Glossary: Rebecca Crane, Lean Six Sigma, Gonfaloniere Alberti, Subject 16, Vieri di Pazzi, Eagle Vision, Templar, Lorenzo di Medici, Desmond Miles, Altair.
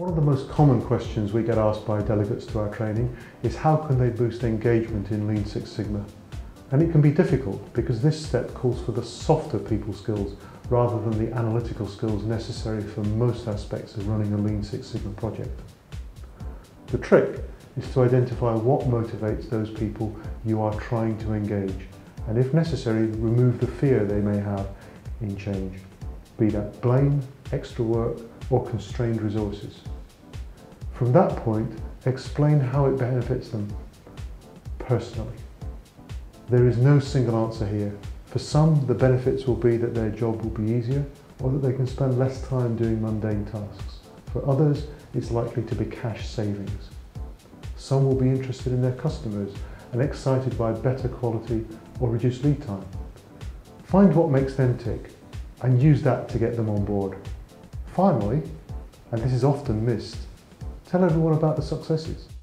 One of the most common questions we get asked by delegates to our training is how can they boost engagement in Lean Six Sigma? And it can be difficult because this step calls for the softer people skills rather than the analytical skills necessary for most aspects of running a Lean Six Sigma project. The trick is to identify what motivates those people you are trying to engage and, if necessary, remove the fear they may have in change, be that blame, extra work, or constrained resources. From that point, explain how it benefits them personally. There is no single answer here. For some, the benefits will be that their job will be easier or that they can spend less time doing mundane tasks. For others, it's likely to be cash savings. Some will be interested in their customers and excited by better quality or reduced lead time. Find what makes them tick and use that to get them on board. Finally, and this is often missed, tell everyone about the successes.